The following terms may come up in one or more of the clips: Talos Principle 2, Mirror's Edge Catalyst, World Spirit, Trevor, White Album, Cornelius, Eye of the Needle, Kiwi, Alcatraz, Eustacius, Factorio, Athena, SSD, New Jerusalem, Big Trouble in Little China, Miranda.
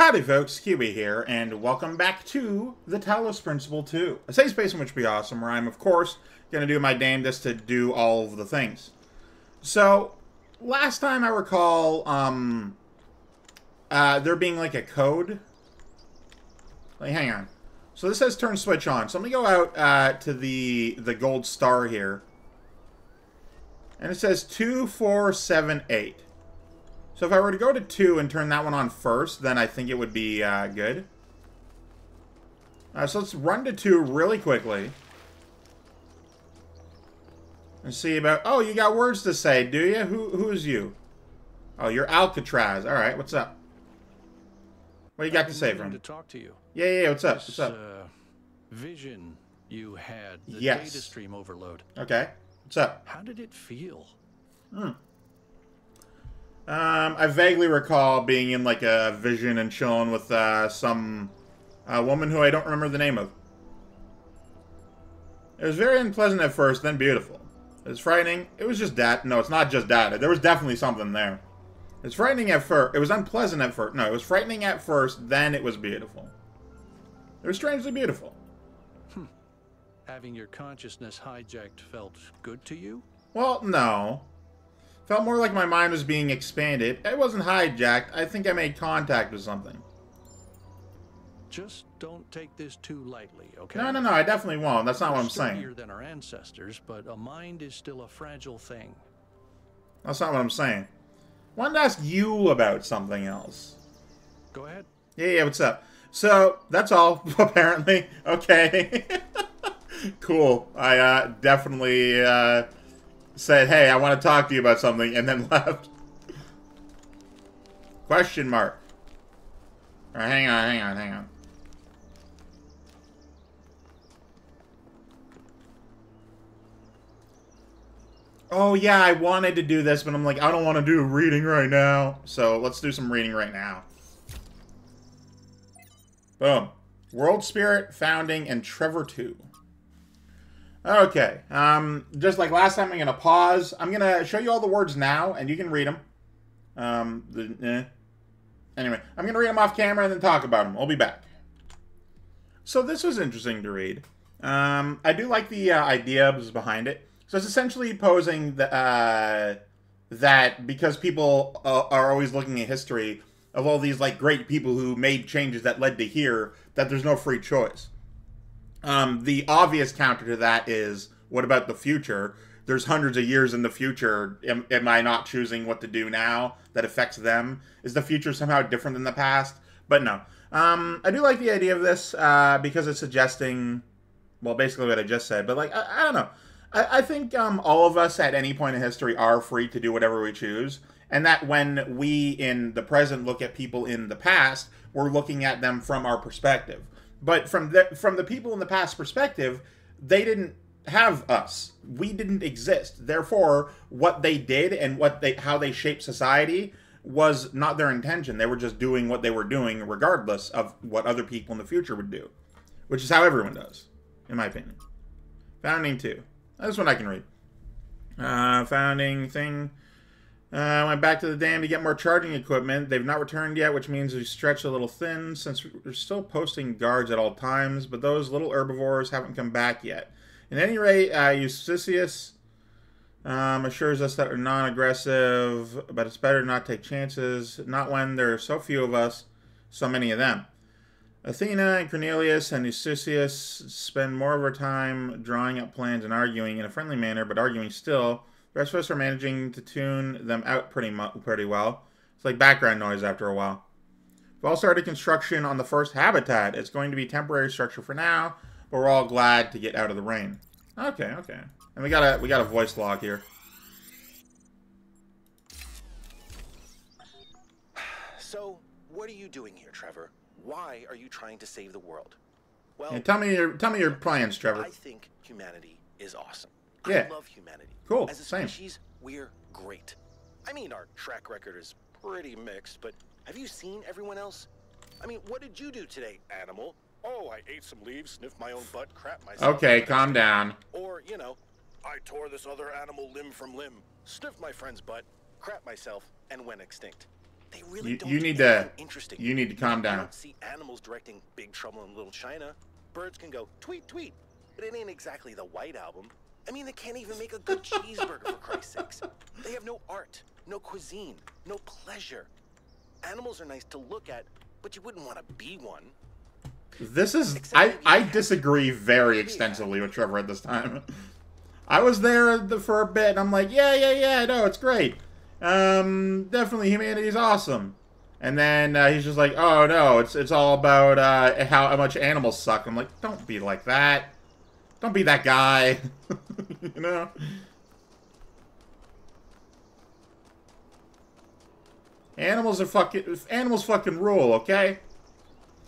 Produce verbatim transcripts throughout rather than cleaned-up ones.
Howdy folks, Kiwi here, and welcome back to the Talos Principle two. A safe space in which would be awesome, where I'm, of course, going to do my damnedest to do all of the things. So, last time I recall, um, uh, there being like a code. Like, hang on. So this says turn switch on. So I'm going to go out uh, to the, the gold star here. And it says two four seven eight. So if I were to go to two and turn that one on first, then I think it would be uh, good. Uh, so let's run to two really quickly. And see about... Oh, you got words to say, do you? Who, who's you? Oh, you're Alcatraz. All right, what's up? What do you got to say, friend? To talk to you. Yeah, yeah, yeah, what's up? This, what's up? Uh, vision you had, the yes. Data stream overload. Okay, what's up? How did it feel? Hmm. Um, I vaguely recall being in, like, a vision and chilling with, uh, some, uh, woman who I don't remember the name of. It was very unpleasant at first, then beautiful. It was frightening. It was just that. No, it's not just that. There was definitely something there. It was frightening at first. It was unpleasant at first. No, it was frightening at first, then it was beautiful. It was strangely beautiful. Hmm. Having your consciousness hijacked felt good to you? Well, no. Felt more like my mind was being expanded. It wasn't hijacked. I think I made contact with something. Just don't take this too lightly, okay? No, no, no. I definitely won't. That's not what I'm saying. We're sturdier than our ancestors, but a mind is still a fragile thing. That's not what I'm saying. I wanted to ask you about something else. Go ahead. Yeah, yeah. What's up? So that's all, apparently. Okay. Cool. I uh, definitely. Uh, Said, hey, I want to talk to you about something, and then left. Question mark. All right, hang on, hang on, hang on. Oh, yeah, I wanted to do this, but I'm like, I don't want to do reading right now. So let's do some reading right now. Boom. World Spirit, Founding, and Trevor two. Okay, um, just like last time, I'm going to pause. I'm going to show you all the words now, and you can read them. Um, the, eh. Anyway, I'm going to read them off camera and then talk about them. I'll be back. So this was interesting to read. Um, I do like the uh, ideas behind it. So it's essentially posing the, uh, that because people uh, are always looking at history of all these like great people who made changes that led to here, that there's no free choice. Um, the obvious counter to that is, what about the future? There's hundreds of years in the future. Am, am I not choosing what to do now that affects them? Is the future somehow different than the past? But no. Um, I do like the idea of this uh, because it's suggesting, well, basically what I just said. But, like, I, I don't know. I, I think um, all of us at any point in history are free to do whatever we choose. And that when we in the present look at people in the past, we're looking at them from our perspective. But from the, from the people in the past perspective, they didn't have us. We didn't exist. Therefore, what they did and what they how they shaped society was not their intention. They were just doing what they were doing regardless of what other people in the future would do. Which is how everyone does, in my opinion. Founding two. This one I can read. Uh, founding thing. I uh, went back to the dam to get more charging equipment. They've not returned yet, which means we stretch a little thin since we're still posting guards at all times, but those little herbivores haven't come back yet. At any rate, uh, Eustacius um, assures us that we're non-aggressive, but it's better not take chances, not when there are so few of us, so many of them. Athena and Cornelius and Eustacius spend more of our time drawing up plans and arguing in a friendly manner, but arguing still. The rest of us are managing to tune them out pretty mu pretty well. It's like background noise after a while. We've all started construction on the first habitat. It's going to be a temporary structure for now, but we're all glad to get out of the rain. Okay, okay. And we got a we got a voice log here. So, what are you doing here, Trevor? Why are you trying to save the world? Well, yeah, tell me your tell me your plans, Trevor. I think humanity is awesome. Yeah. I love humanity. Cool. As a species, we're great. I mean, our track record is pretty mixed, but have you seen everyone else? I mean, what did you do today, animal? Oh, I ate some leaves, sniffed my own butt, crap myself. Okay, calm down. Or, you know, I tore this other animal limb from limb, sniffed my friend's butt, crap myself, and went extinct. They really you, don't you need to interesting. You need to calm down. You don't see animals directing Big Trouble in Little China. Birds can go tweet tweet, but it ain't exactly the White Album. I mean, they can't even make a good cheeseburger, for Christ's sakes. They have no art, no cuisine, no pleasure. Animals are nice to look at, but you wouldn't want to be one. This is I, I disagree very extensively with Trevor at this time. I was there for a bit, and I'm like, yeah, yeah, yeah, no, it's great. Um, definitely humanity's awesome. And then uh, he's just like, oh, no, it's it's all about uh, how much animals suck. I'm like, don't be like that. Don't be that guy. You know? Animals are fucking... Animals fucking rule, okay?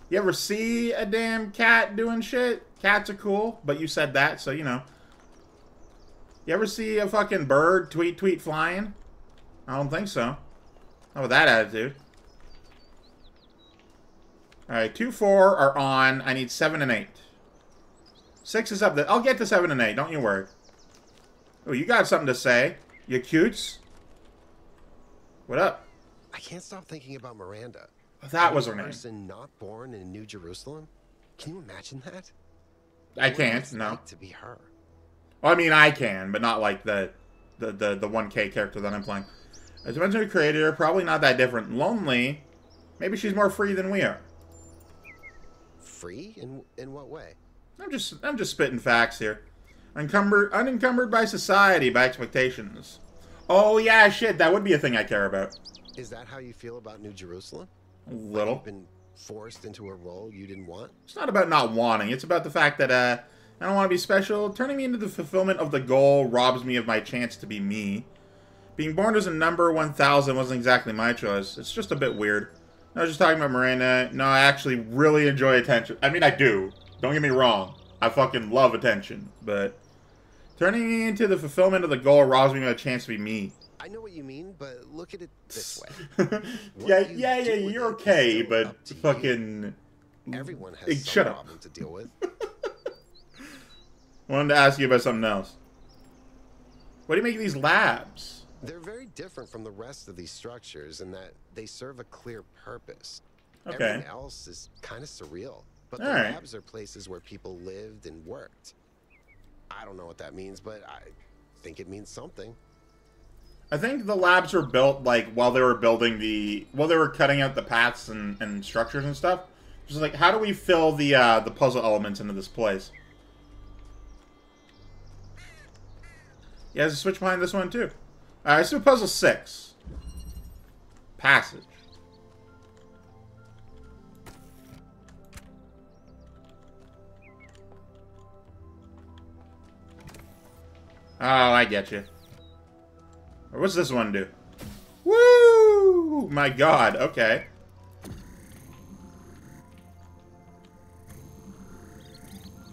You ever see a damn cat doing shit? Cats are cool, but you said that, so you know. You ever see a fucking bird tweet tweet flying? I don't think so. Not with that attitude. Alright, two, four are on. I need seven and eight. six is up there. I'll get to seven and eight, don't you worry. Oh, you got something to say. You cutes. What up? I can't stop thinking about Miranda. That was her name. Person not born in New Jerusalem? Can you imagine that? I can't. No. Like to be her. Well, I mean, I can, but not like the, the, the, the one K character that I'm playing. As I mentioned, we created her. Probably not that different. Lonely. Maybe she's more free than we are. Free? In in what way? I'm just I'm just spitting facts here. Unencumbered unencumbered by society, by expectations. Oh yeah, shit. That would be a thing I care about. Is that how you feel about New Jerusalem? A little. Like you've been forced into a role you didn't want? It's not about not wanting. It's about the fact that uh, I don't want to be special. Turning me into the fulfillment of the goal robs me of my chance to be me. Being born as a number one thousand wasn't exactly my choice. It's just a bit weird. I was just talking about Miranda. No, I actually really enjoy attention. I mean, I do. Don't get me wrong. I fucking love attention. But turning me into the fulfillment of the goal robs me of a chance to be me. I know what you mean, but look at it this way. yeah, yeah, yeah, you're okay, but fucking... You. Everyone has it, some problem to deal with. Wanted to ask you about something else. What do you make of these labs? They're very different from the rest of these structures in that they serve a clear purpose. Okay. Everything else is kind of surreal, but All the right. labs are places where people lived and worked. I don't know what that means, but I think it means something. I think the labs were built, like, while they were building the... While they were cutting out the paths and, and structures and stuff. Just like, how do we fill the uh, the puzzle elements into this place? Yeah, there's a switch behind this one, too. Alright, let's do puzzle six. Passage. Oh, I get you. What's this one do? Woo! My god, okay.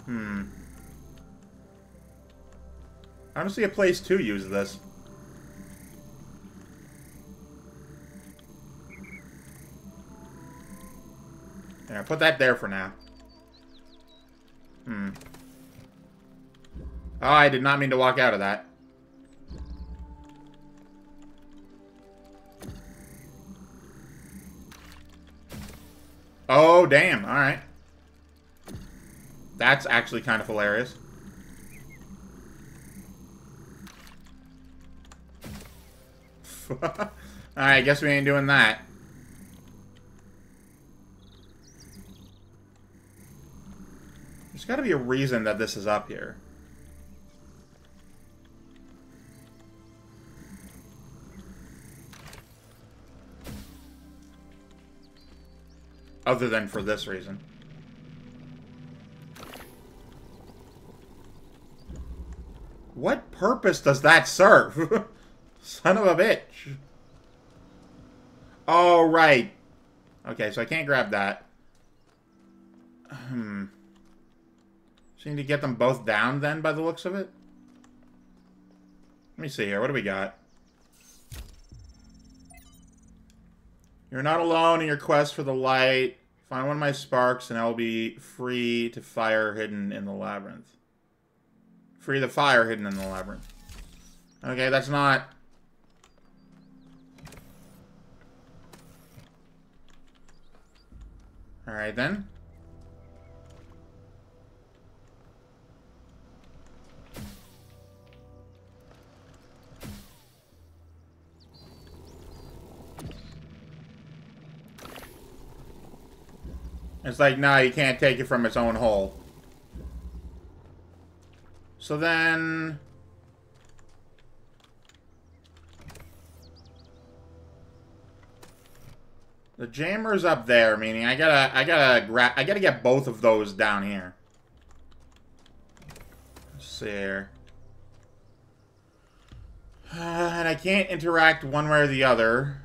Hmm. I don't see a place to use this. Yeah, put that there for now. Hmm. Oh, I did not mean to walk out of that. Oh, damn. All right. That's actually kind of hilarious. All right, I guess we ain't doing that. There's got to be a reason that this is up here. Other than for this reason. What purpose does that serve? Son of a bitch. Oh, right. Okay, so I can't grab that. Hmm. So you need to get them both down then, by the looks of it? Let me see here. What do we got? You're not alone in your quest for the light. Find one of my sparks and I'll be free to fire hidden in the labyrinth. Free the fire hidden in the labyrinth. Okay, that's not... Alright then. It's like, nah, you can't take it from its own hole. So then... the jammer's up there, meaning I gotta, I gotta grab, I gotta get both of those down here. Let's see here. Uh, and I can't interact one way or the other.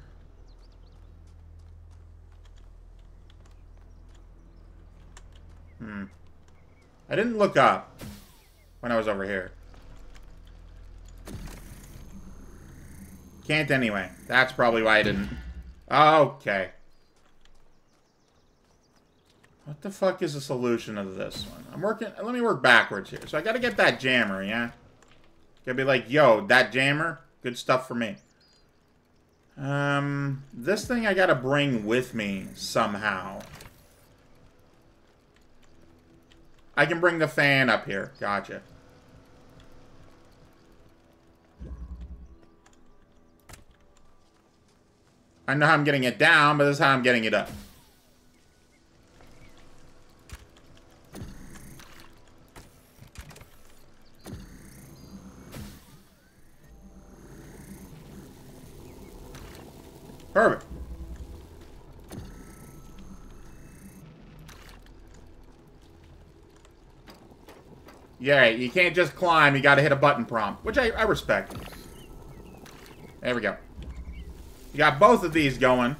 Hmm. I didn't look up when I was over here. Can't anyway. That's probably why I didn't. Okay. What the fuck is the solution of this one? I'm working... let me work backwards here. So I gotta get that jammer, yeah? Gotta be like, yo, that jammer, good stuff for me. Um, this thing I gotta bring with me somehow. I can bring the fan up here. Gotcha. I know how I'm getting it down, but this is how I'm getting it up. Perfect. Yeah, you can't just climb, you gotta hit a button prompt, which I, I respect. There we go. You got both of these going.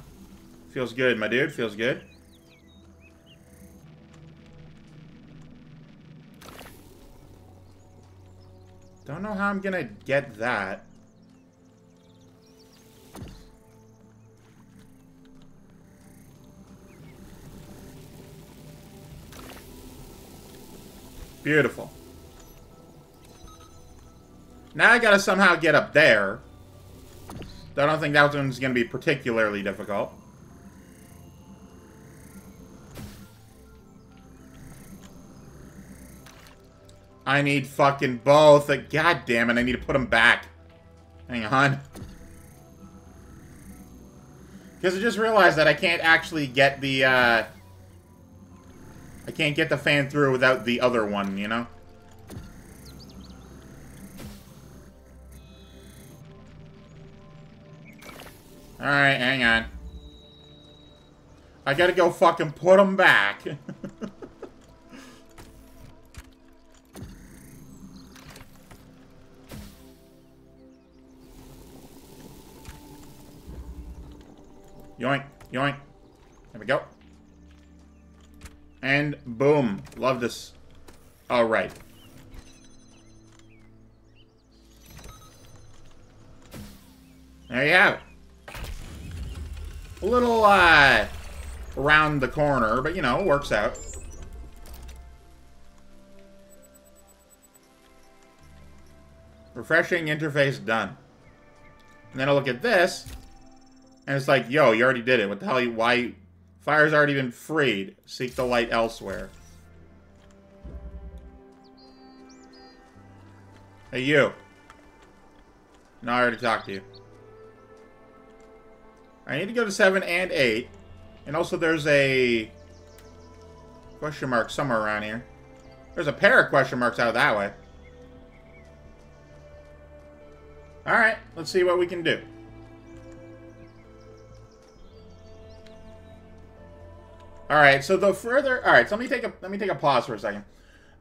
Feels good, my dude, feels good. Don't know how I'm gonna get that. Beautiful. Now I gotta somehow get up there. I don't think that one's gonna be particularly difficult. I need fucking both. God damn it! I need to put them back. Hang on. Because I just realized that I can't actually get the... Uh, I can't get the fan through without the other one, you know? Alright, hang on. I gotta go fucking put them back. Yoink, yoink. There we go. And boom. Love this. Alright. There you have it. A little, uh, around the corner, but, you know, works out. Refreshing interface done. And then I look at this, and it's like, yo, you already did it. What the hell, you, why? Fire's already been freed. Seek the light elsewhere. Hey, you. No, I already talked to you. I need to go to seven and eight. And also there's a question mark somewhere around here. There's a pair of question marks out that way. Alright, let's see what we can do. Alright, so the further... alright, so let me take a let me take a pause for a second.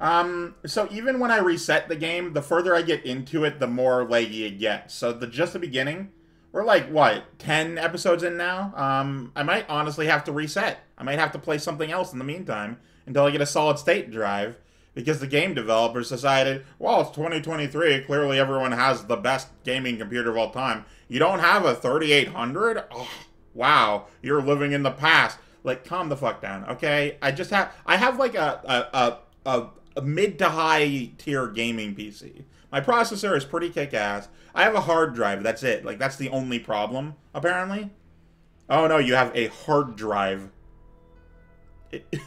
Um, so even when I reset the game, the further I get into it, the more laggy it gets. So the just the beginning... we're like, what, ten episodes in now? Um, I might honestly have to reset. I might have to play something else in the meantime until I get a solid state drive because the game developers decided, well, it's twenty twenty-three. Clearly everyone has the best gaming computer of all time. You don't have a thirty-eight hundred? Oh, wow, you're living in the past. Like, calm the fuck down, okay? I just have, I have like a, a, a, a mid to high tier gaming P C. My processor is pretty kick-ass. I have a hard drive. That's it. Like, that's the only problem, apparently. Oh, no, you have a hard drive. It,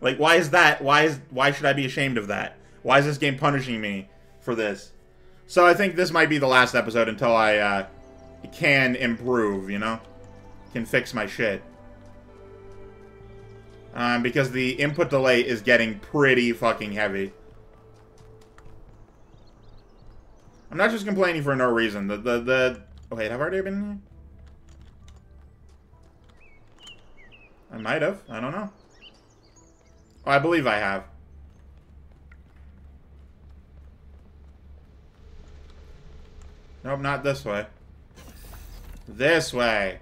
like, why is that? Why is why should I be ashamed of that? Why is this game punishing me for this? So I think this might be the last episode until I uh, can improve, you know? Can fix my shit. Um, because the input delay is getting pretty fucking heavy. I'm not just complaining for no reason. The, the, the... Oh, wait, have I already been here? I might have. I don't know. Oh, I believe I have. Nope, not this way. This way.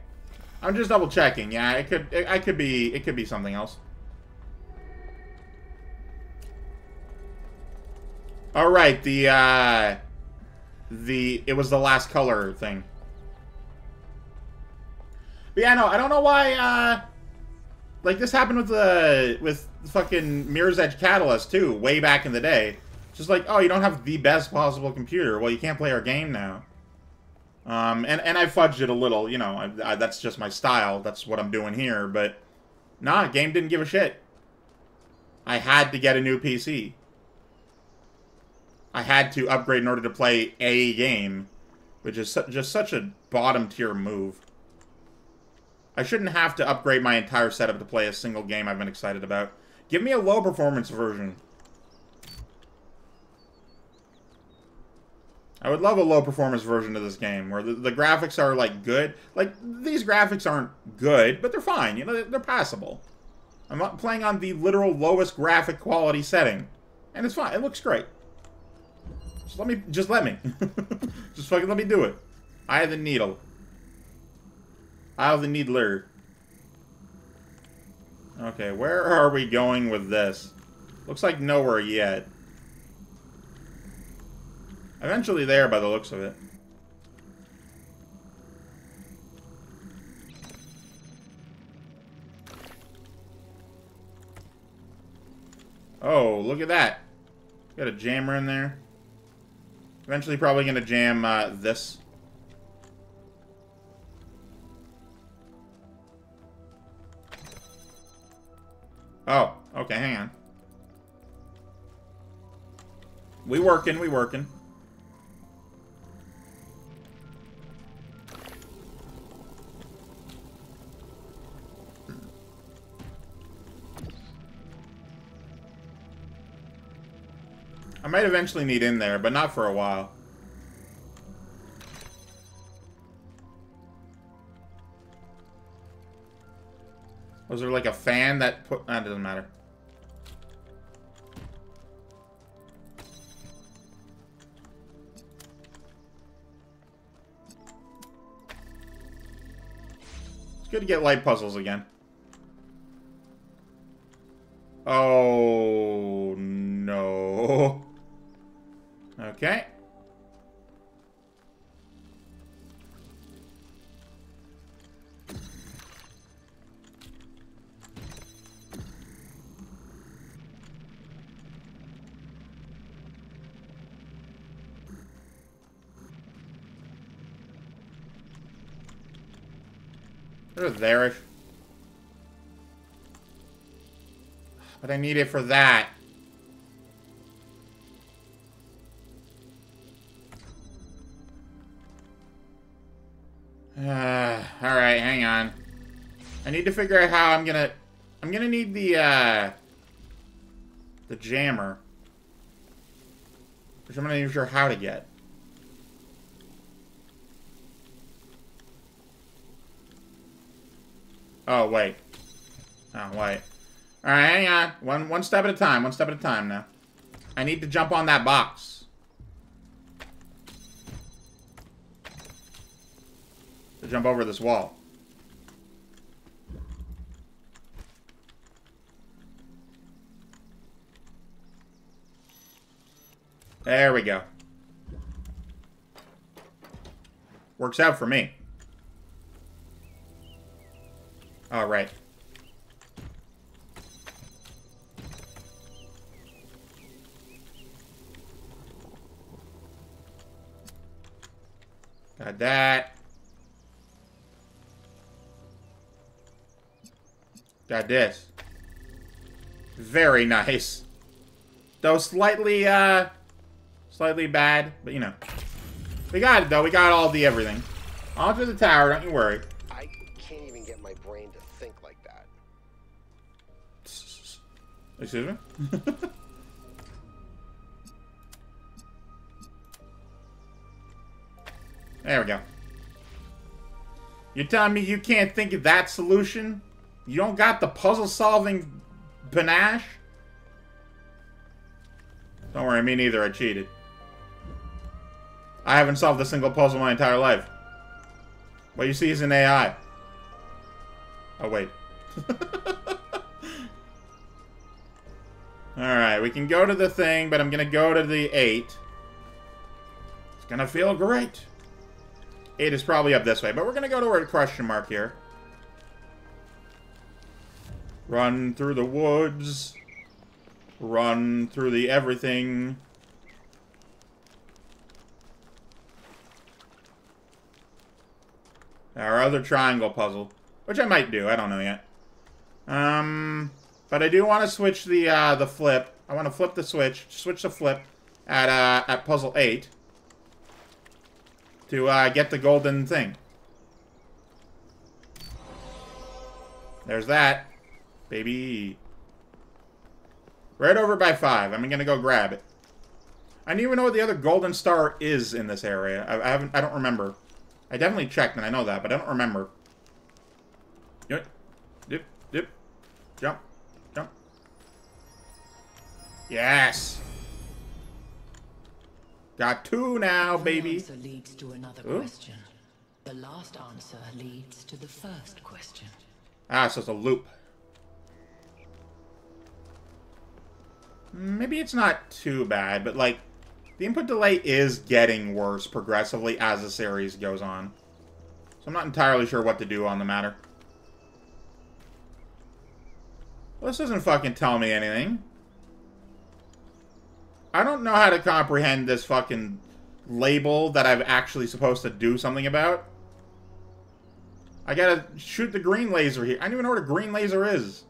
I'm just double checking. Yeah, it could. It, I could be. It could be something else. All right. The uh, the it was the last color thing. But yeah, no, I don't know why. Uh, like this happened with the with fucking Mirror's Edge Catalyst too, way back in the day. Just like, oh, you don't have the best possible computer. Well, you can't play our game now. Um, and, and I fudged it a little, you know, I, I, that's just my style, that's what I'm doing here, but nah, game didn't give a shit. I had to get a new P C. I had to upgrade in order to play a game, which is su just such a bottom tier move. I shouldn't have to upgrade my entire setup to play a single game I've been excited about. Give me a low performance version. I would love a low-performance version of this game, where the, the graphics are, like, good. Like, these graphics aren't good, but they're fine. You know, they're, they're passable. I'm not playing on the literal lowest graphic quality setting. And it's fine. It looks great. Just let me... Just let me. Just fucking let me do it. Eye of the Needle. Eye of the Needler. Okay, where are we going with this? Looks like nowhere yet. Eventually there, by the looks of it. Oh, look at that. Got a jammer in there. Eventually probably gonna jam uh, this. Oh, okay, hang on. We working, we working. I might eventually need in there, but not for a while. Was there like a fan that put... That doesn't matter. It's good to get light puzzles again. Oh, no. Okay. They're there-ish. But I need it for that. Uh, Alright, hang on. I need to figure out how I'm gonna... I'm gonna need the, uh... the jammer. Which I'm not even sure how to get. Oh, wait. Oh, wait. Alright, hang on. One, one step at a time. One step at a time now. I need to jump on that box. To jump over this wall. There we go. Works out for me. All right. Got that. Got this. Very nice. Though slightly, uh... slightly bad, but you know. We got it, though. We got all the everything. On to the tower, don't you worry. I can't even get my brain to think like that. Excuse me? There we go. You're telling me you can't think of that solution? You don't got the puzzle-solving panache? Don't worry, me neither. I cheated. I haven't solved a single puzzle my entire life. What you see is an A I. Oh, wait. Alright, we can go to the thing, but I'm gonna go to the eight. It's gonna feel great. eight is probably up this way, but we're gonna go to a question mark here. Run through the woods. Run through the everything. Our other triangle puzzle, which I might do. I don't know yet. Um, but I do want to switch the uh, the flip. I want to flip the switch, switch the flip at uh, at puzzle eight to uh, get the golden thing. There's that, baby. Right over by five. I'm gonna go grab it. I don't even know what the other golden star is in this area. I, I haven't. I don't remember. I definitely checked, and I know that, but I don't remember. Yep, dip, dip, jump, jump. Yes. Got two now, baby. The answer leads to another Ooh. question. The last answer leads to the first question. Ah, so it's a loop. Maybe it's not too bad, but like. The input delay is getting worse progressively as the series goes on. So I'm not entirely sure what to do on the matter. Well, this doesn't fucking tell me anything. I don't know how to comprehend this fucking label that I'm actually supposed to do something about. I gotta shoot the green laser here. I don't even know what a green laser is.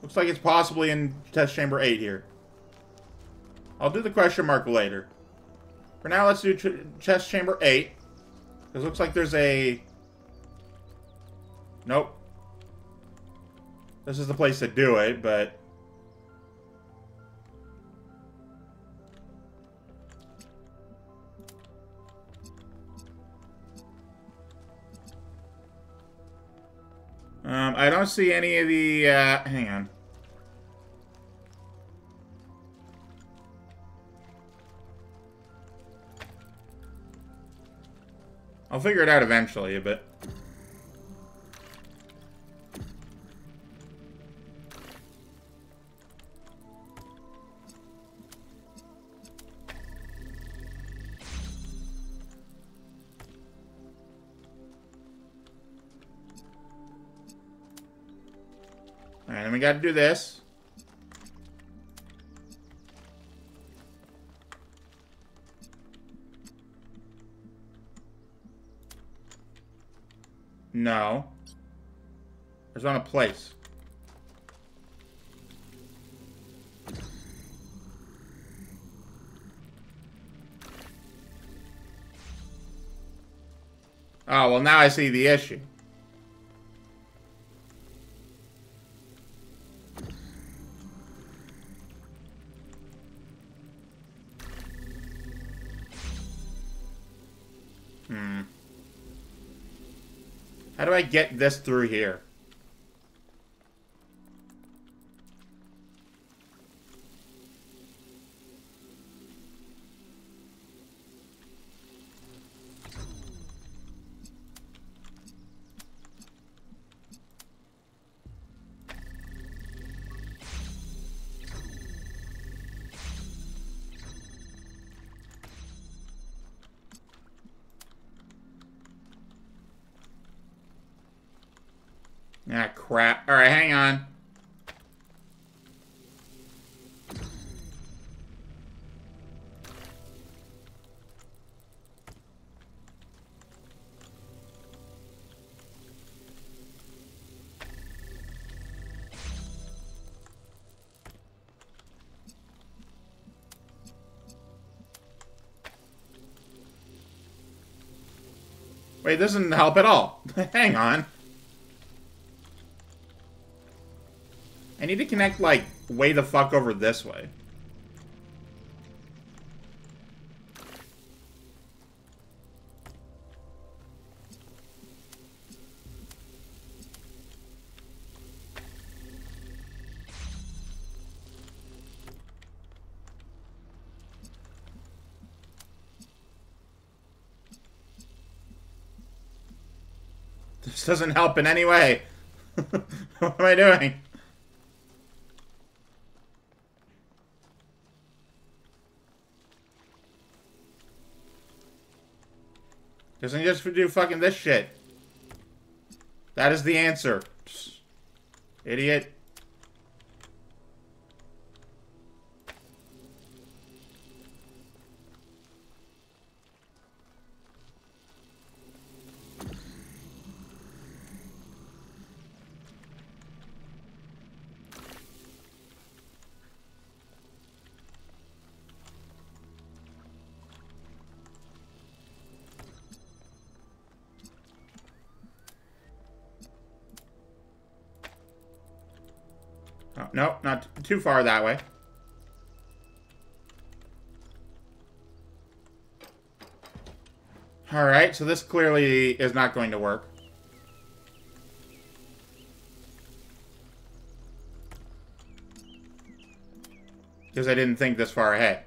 Looks like it's possibly in test chamber eight here. I'll do the question mark later. For now, let's do ch chest chamber eight. It looks like there's a... Nope. This is the place to do it, but... Um, I don't see any of the... Uh, hang on. I'll figure it out eventually, but... Alright, then we gotta do this. No. There's not a place. Oh, well, now I see the issue. Hmm. How do I get this through here? Ah, crap. Alright, hang on. Wait, this doesn't help at all. Hang on. I need to connect, like, way the fuck over this way. This doesn't help in any way. What am I doing? Doesn't he just do fucking this shit? That is the answer. Psst. Idiot. Nope, not too far that way. Alright, so this clearly is not going to work. Because I didn't think this far ahead.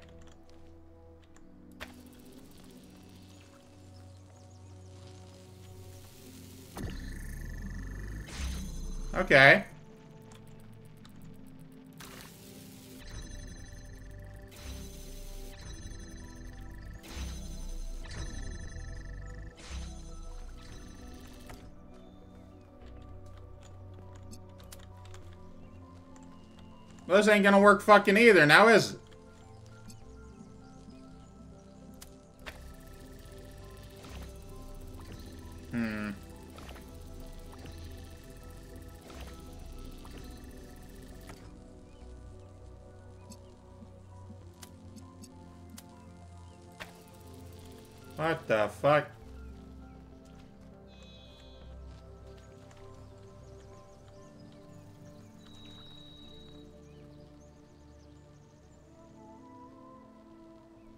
Okay. Well, this ain't gonna work fucking either, now is it? Hmm. What the fuck?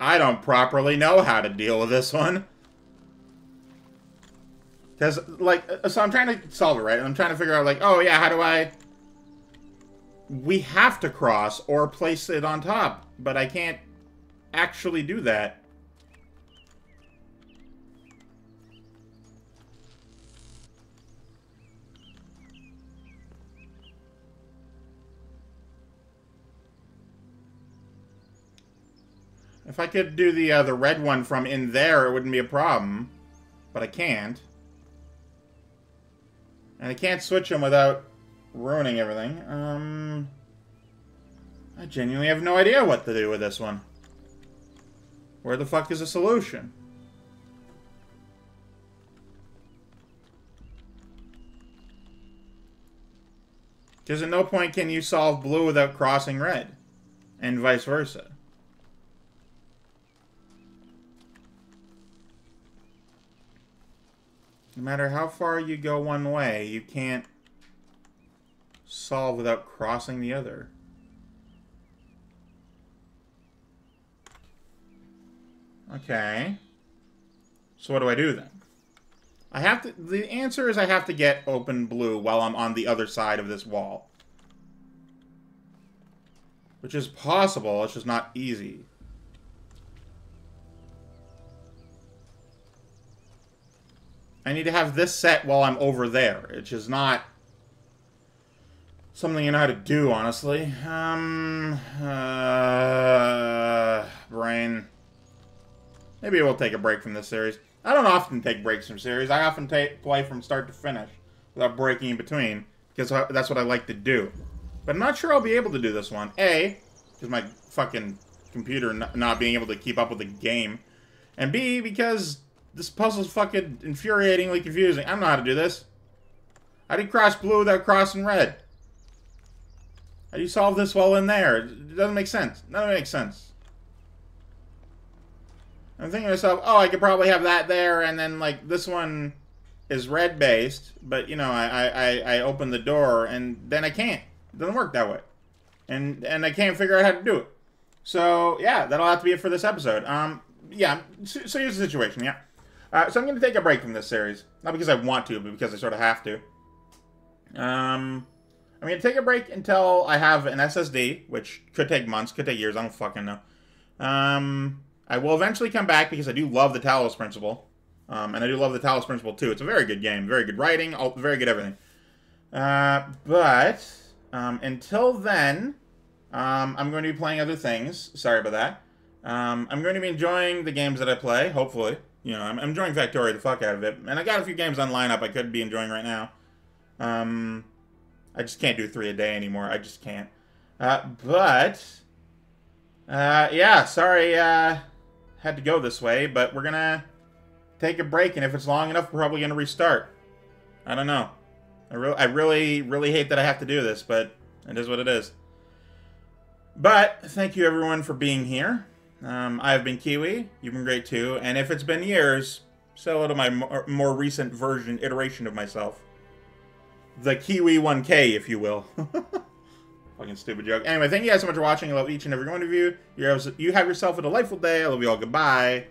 I don't properly know how to deal with this one. Because, like, so I'm trying to solve it, right? And I'm trying to figure out, like, oh, yeah, how do I... We have to cross or place it on top, but I can't actually do that. If I could do the uh, the red one from in there, it wouldn't be a problem. But I can't. And I can't switch them without ruining everything. Um, I genuinely have no idea what to do with this one. Where the fuck is the solution? Because at no point can you solve blue without crossing red. And vice versa. No matter how far you go one way, you can't solve without crossing the other. Okay. So what do I do then? I have to... The answer is I have to get open blue while I'm on the other side of this wall. Which is possible, it's just not easy. I need to have this set while I'm over there. It's just not something you know how to do, honestly. Um, uh, brain. Maybe we'll take a break from this series. I don't often take breaks from series. I often take, play from start to finish without breaking in between, because that's what I like to do. But I'm not sure I'll be able to do this one. A, because my fucking computer not being able to keep up with the game. And B, because... This puzzle's fucking infuriatingly confusing. I don't know how to do this. How do you cross blue without crossing red? How do you solve this while in there? It doesn't make sense. None of it makes sense. I'm thinking to myself, oh, I could probably have that there, and then, like, this one is red-based, but, you know, I, I, I open the door, and then I can't. It doesn't work that way. And, and I can't figure out how to do it. So, yeah, that'll have to be it for this episode. Um, yeah, so, so here's the situation, yeah. Uh, so I'm going to take a break from this series. Not because I want to, but because I sort of have to. Um, I'm going to take a break until I have an S S D, which could take months, could take years, I don't fucking know. Um... I will eventually come back because I do love the Talos Principle. Um, and I do love the Talos Principle too. It's a very good game. Very good writing. All, very good everything. Uh, but, um, until then, um, I'm going to be playing other things. Sorry about that. Um, I'm going to be enjoying the games that I play, hopefully. You know, I'm, I'm enjoying Factorio the fuck out of it. And I got a few games on lineup I could be enjoying right now. Um, I just can't do three a day anymore. I just can't. Uh, but, uh, yeah, sorry, uh... had to go this way, but we're gonna take a break, and if it's long enough, we're probably gonna restart. I don't know. I, re I really, really hate that I have to do this, but it is what it is. But, thank you everyone for being here. Um, I've been Kiwi, you've been great too, and if it's been years, say hello to my more, more recent version, iteration of myself. The Kiwi one K, if you will. Fucking stupid joke. Anyway, thank you guys so much for watching. I love each and every one of you. You have yourself a delightful day. I love you all. Goodbye.